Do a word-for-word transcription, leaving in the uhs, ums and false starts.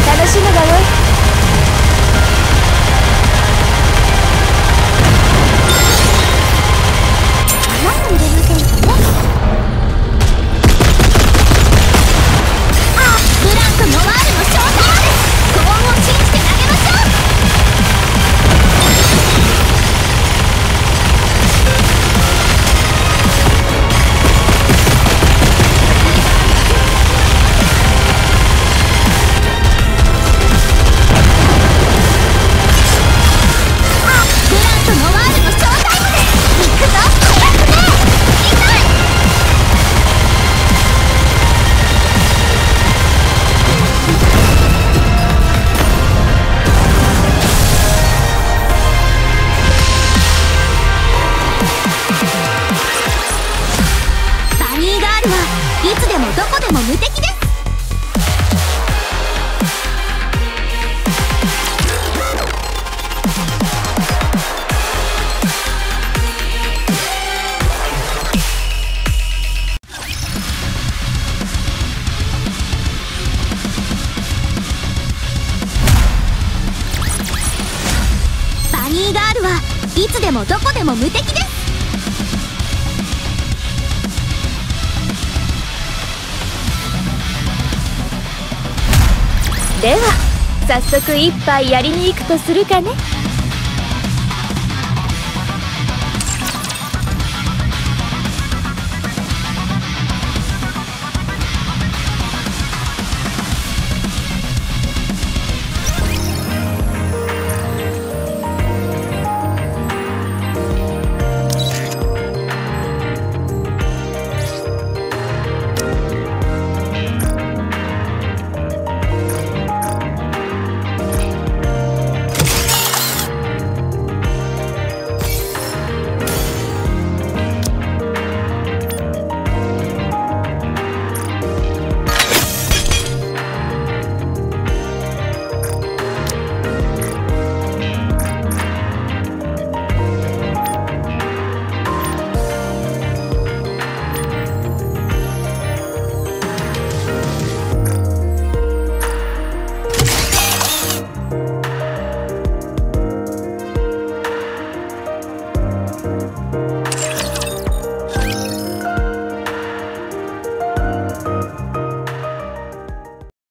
で楽しむがよい。いつでもどこでも無敵です。では早速一杯やりに行くとするかね。